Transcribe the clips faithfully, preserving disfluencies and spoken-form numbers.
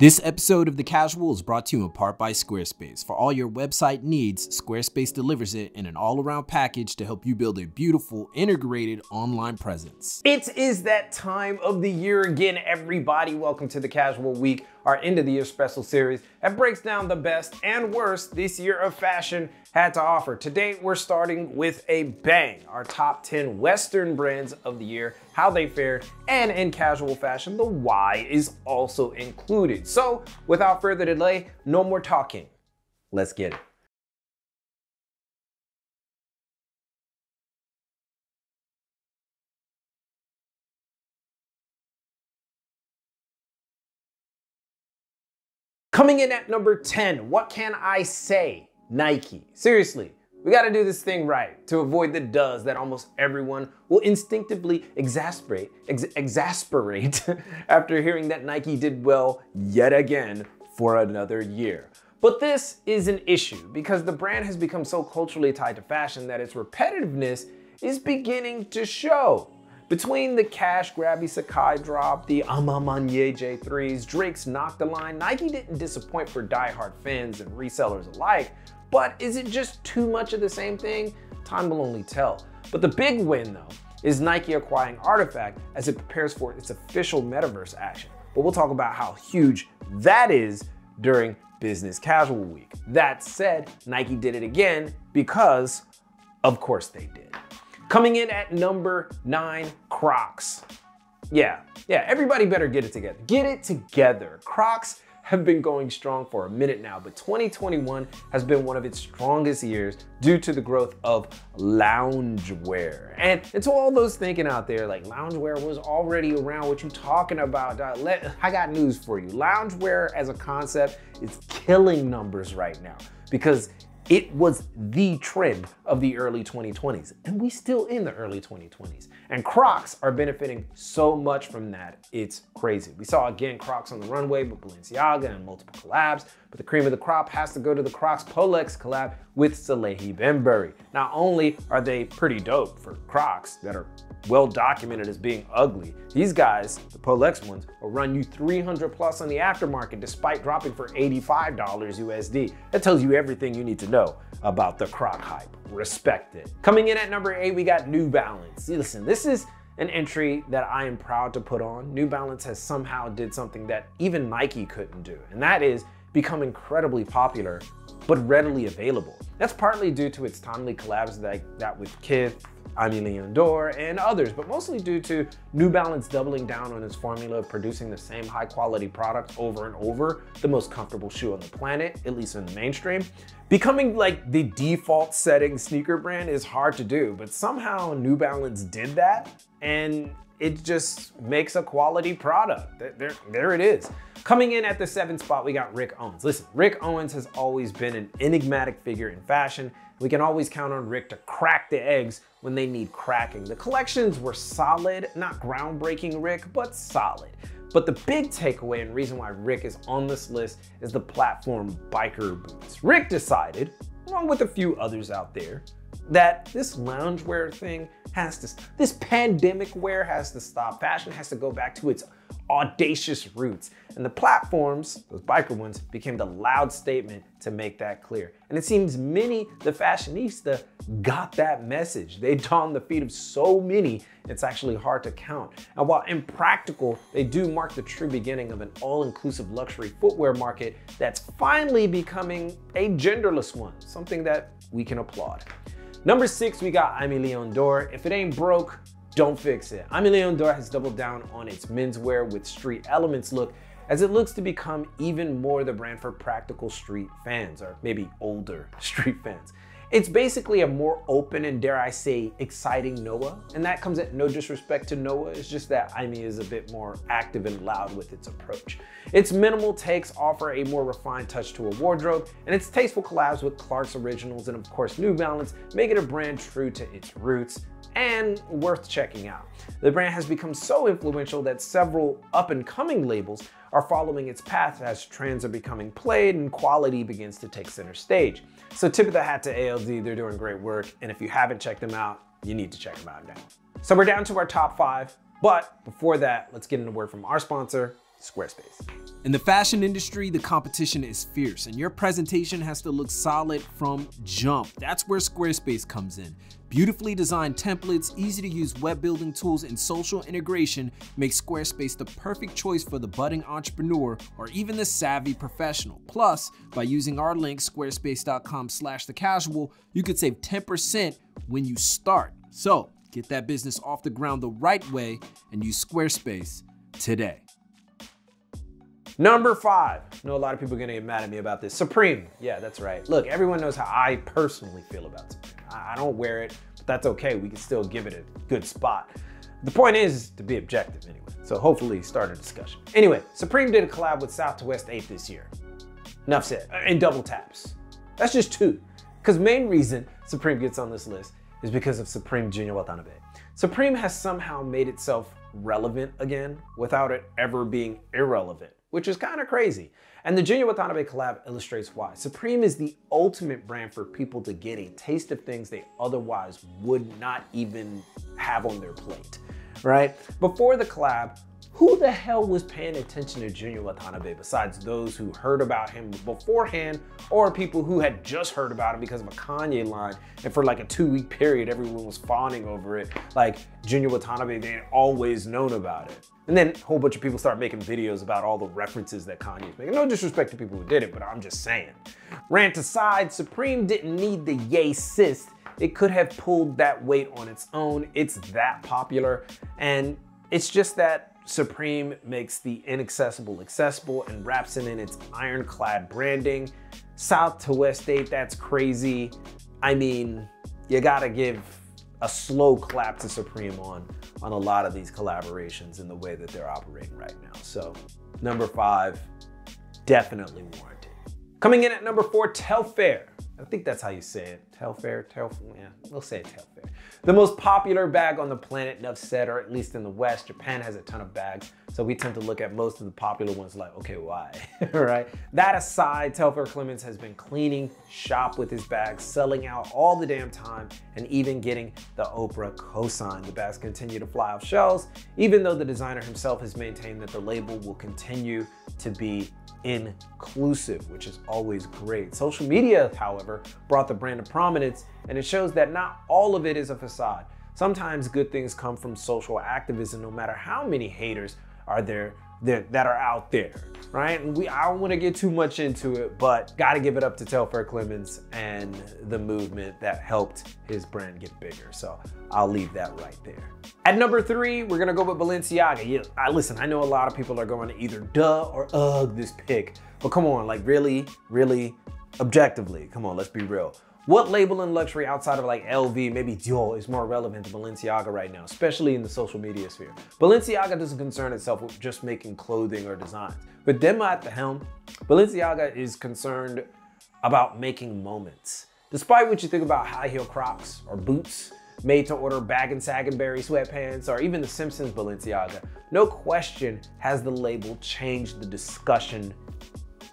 This episode of The Casual is brought to you in part by Squarespace. For all your website needs, Squarespace delivers it in an all-around package to help you build a beautiful, integrated online presence. It is that time of the year again, everybody. Welcome to The Casual Week, our end of the year special series that breaks down the best and worst this year of fashion had to offer. Today, we're starting with a bang, our top ten Western brands of the year, how they fared, and in casual fashion, the why is also included. So without further delay, no more talking. Let's get it. Coming in at number ten, what can I say? Nike. Seriously, we gotta do this thing right to avoid the does that almost everyone will instinctively exasperate, ex exasperate after hearing that Nike did well yet again for another year. But this is an issue because the brand has become so culturally tied to fashion that its repetitiveness is beginning to show. Between the cash grabby Sakai drop, the Amamanye J threes, Drake's Nocta line, Nike didn't disappoint for diehard fans and resellers alike. But is it just too much of the same thing? Time will only tell. But the big win, though, is Nike acquiring Artifact as it prepares for its official metaverse action. But we'll talk about how huge that is during Business Casual Week. That said, Nike did it again because, of course, they did. Coming in at number nine, Crocs. Yeah, yeah, everybody better get it together. Get it together. Crocs have been going strong for a minute now, but twenty twenty-one has been one of its strongest years due to the growth of loungewear. And, and to all those thinking out there, like loungewear was already around, what you talking about? I got news for you. Loungewear as a concept is killing numbers right now because it was the trend of the early twenty twenties, and we still in the early twenty twenties. And Crocs are benefiting so much from that, it's crazy. We saw again Crocs on the runway with Balenciaga and multiple collabs, but the cream of the crop has to go to the Crocs Polex collab with Salehi Benbury. Not only are they pretty dope for Crocs that are well documented as being ugly, these guys, the Polex ones, will run you three hundred plus on the aftermarket despite dropping for eighty-five dollars U S D. That tells you everything you need to know about the Croc hype. Respect it. Coming in at number eight, we got New Balance. Listen, this is an entry that I am proud to put on. New Balance has somehow did something that even Nike couldn't do, and that is become incredibly popular, but readily available. That's partly due to its timely collabs like that with Kith, Aime Leon Dore, and others, but mostly due to New Balance doubling down on its formula of producing the same high quality product over and over, the most comfortable shoe on the planet, at least in the mainstream. Becoming like the default setting sneaker brand is hard to do, but somehow New Balance did that, and it just makes a quality product. There, there it is. Coming in at the seventh spot, we got Rick Owens. Listen, Rick Owens has always been an enigmatic figure in fashion. We can always count on Rick to crack the eggs when they need cracking. The collections were solid, not groundbreaking Rick, but solid. But the big takeaway and reason why Rick is on this list is the platform biker boots. Rick decided, along with a few others out there, that this loungewear thing has to, this pandemic wear has to stop. Fashion has to go back to its audacious roots. And the platforms, those biker ones, became the loud statement to make that clear. And it seems many, the fashionista, got that message. They donned the feet of so many, it's actually hard to count. And while impractical, they do mark the true beginning of an all-inclusive luxury footwear market that's finally becoming a genderless one, something that we can applaud. Number six, we got Aime Leon Dore. If it ain't broke, don't fix it. Aime Leon Dore has doubled down on its menswear with street elements look as it looks to become even more the brand for practical street fans, or maybe older street fans. It's basically a more open and, dare I say, exciting Noah. And that comes at no disrespect to Noah. It's just that Aime is a bit more active and loud with its approach. Its minimal takes offer a more refined touch to a wardrobe, and its tasteful collabs with Clark's Originals and of course New Balance make it a brand true to its roots and worth checking out. The brand has become so influential that several up and coming labels are following its path as trends are becoming played and quality begins to take center stage. So tip of the hat to A L D, they're doing great work. And if you haven't checked them out, you need to check them out now. So we're down to our top five, but before that, let's get in a word from our sponsor, Squarespace. In the fashion industry, the competition is fierce and your presentation has to look solid from jump. That's where Squarespace comes in. Beautifully designed templates, easy to use web building tools, and social integration make Squarespace the perfect choice for the budding entrepreneur or even the savvy professional. Plus, by using our link, squarespace dot com slash the casual, you could save ten percent when you start. So get that business off the ground the right way and use Squarespace today. Number five, I know a lot of people are gonna get mad at me about this. Supreme, yeah, that's right. Look, everyone knows how I personally feel about Supreme. I don't wear it, but that's okay. We can still give it a good spot. The point is to be objective anyway. So hopefully start a discussion. Anyway, Supreme did a collab with South to West Eight this year. Enough said, and double taps. That's just two. Because main reason Supreme gets on this list is because of Supreme Junya Watanabe. Supreme has somehow made itself relevant again without it ever being irrelevant, which is kind of crazy. And the Junya Watanabe collab illustrates why. Supreme is the ultimate brand for people to get a taste of things they otherwise would not even have on their plate, right? Before the collab, who the hell was paying attention to Junya Watanabe besides those who heard about him beforehand or people who had just heard about him because of a Kanye line, and for like a two week period, everyone was fawning over it. Like Junya Watanabe, they had always known about it. And then a whole bunch of people started making videos about all the references that Kanye's making. No disrespect to people who did it, but I'm just saying. Rant aside, Supreme didn't need the yay sis. It could have pulled that weight on its own. It's that popular. And it's just that Supreme makes the inaccessible accessible and wraps it in its ironclad branding. South to West Eight, that's crazy. I mean, you gotta give a slow clap to Supreme on, on a lot of these collaborations and the way that they're operating right now. So number five, definitely warranted. Coming in at number four, Telfar. I think that's how you say it. Telfar, Telfar, yeah, we'll say Telfar. The most popular bag on the planet, enough said, or at least in the West. Japan has a ton of bags, so we tend to look at most of the popular ones like, okay, why, right? That aside, Telfar Clemens has been cleaning shop with his bags, selling out all the damn time, and even getting the Oprah cosign. The bags continue to fly off shelves, even though the designer himself has maintained that the label will continue to be inclusive, which is always great. Social media, however, brought the brand to prominence, and it shows that not all of it is a facade. Sometimes good things come from social activism, no matter how many haters are there, there that are out there, right? And we, I don't want to get too much into it, but gotta give it up to Telfar Clemens and the movement that helped his brand get bigger. So I'll leave that right there. At number three, we're gonna go with Balenciaga. Yeah, I, listen, I know a lot of people are going to either duh or ugh this pick, but come on, like really, really objectively, come on, let's be real. What label in luxury outside of like L V, maybe Dior, is more relevant to Balenciaga right now, especially in the social media sphere? Balenciaga doesn't concern itself with just making clothing or designs. With Demna at the helm, Balenciaga is concerned about making moments. Despite what you think about high heel Crocs or boots, made to order bag and sag and berry sweatpants, or even the Simpsons Balenciaga, no question has the label changed the discussion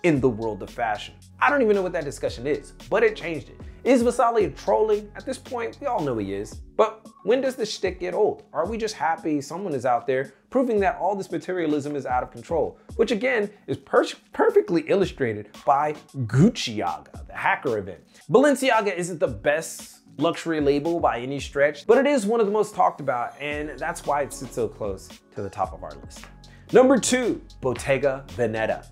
in the world of fashion. I don't even know what that discussion is, but it changed it. Is Vasali trolling? At this point, we all know he is. But when does the shtick get old? Are we just happy someone is out there proving that all this materialism is out of control? Which again, is per perfectly illustrated by Gucciaga, the hacker event. Balenciaga isn't the best luxury label by any stretch, but it is one of the most talked about, and that's why it sits so close to the top of our list. Number two, Bottega Veneta.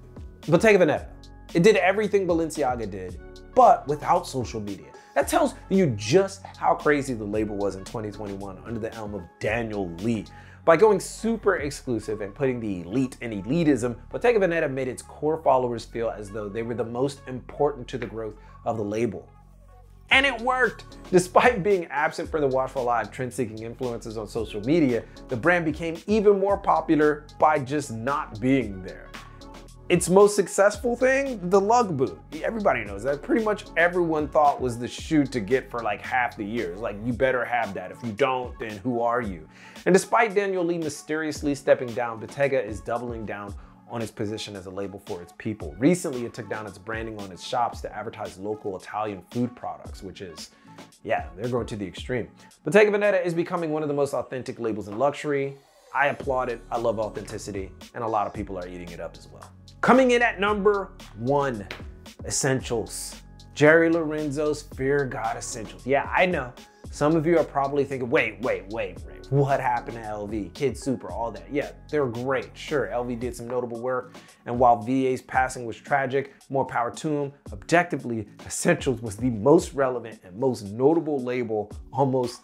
Bottega Veneta. It did everything Balenciaga did, but without social media. That tells you just how crazy the label was in twenty twenty-one under the helm of Daniel Lee. By going super exclusive and putting the elite in elitism, Bottega Veneta made its core followers feel as though they were the most important to the growth of the label. And it worked. Despite being absent from the watchful eye of trend-seeking influencers on social media, the brand became even more popular by just not being there. Its most successful thing, the lug boot. Everybody knows that. Pretty much everyone thought was the shoe to get for like half the year. It's like, you better have that. If you don't, then who are you? And despite Daniel Lee mysteriously stepping down, Bottega is doubling down on its position as a label for its people. Recently, it took down its branding on its shops to advertise local Italian food products, which is, yeah, they're going to the extreme. Bottega Veneta is becoming one of the most authentic labels in luxury. I applaud it. I love authenticity, and a lot of people are eating it up as well. Coming in at number one, Essentials. Jerry Lorenzo's Fear of God Essentials. Yeah, I know. Some of you are probably thinking, wait, wait, wait, wait, what happened to L V, Kid Super, all that? Yeah, they're great. Sure, L V did some notable work, and while V A's passing was tragic, more power to him, objectively, Essentials was the most relevant and most notable label almost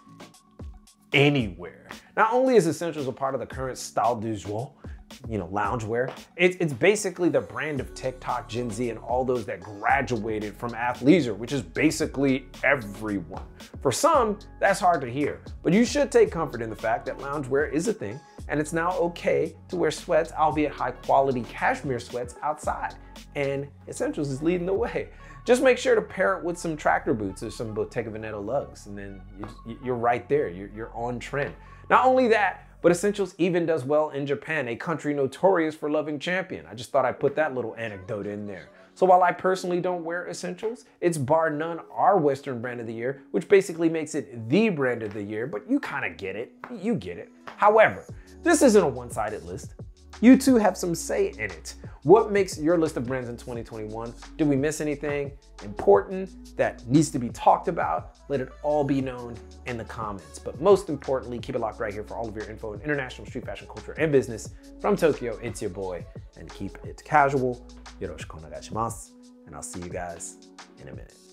anywhere. Not only is Essentials a part of the current style du jour, you know, loungewear, it's, it's basically the brand of TikTok, Gen Z, and all those that graduated from athleisure, which is basically everyone. For some, that's hard to hear, but you should take comfort in the fact that loungewear is a thing, and it's now okay to wear sweats, albeit high quality cashmere sweats, outside, and Essentials is leading the way. Just make sure to pair it with some tractor boots or some Bottega Veneta lugs, and then you're right there, you're, you're on trend. Not only that, but Essentials even does well in Japan, a country notorious for loving Champion. I just thought I'd put that little anecdote in there. So while I personally don't wear Essentials, it's bar none our Western brand of the year, which basically makes it the brand of the year, but you kind of get it, you get it. However, this isn't a one-sided list. You two have some say in it. What makes your list of brands in twenty twenty-one? Did we miss anything important that needs to be talked about? Let it all be known in the comments. But most importantly, keep it locked right here for all of your info in international street fashion, culture, and business. From Tokyo, it's your boy, and keep it casual. Yoroshiku onegaishimasu, and I'll see you guys in a minute.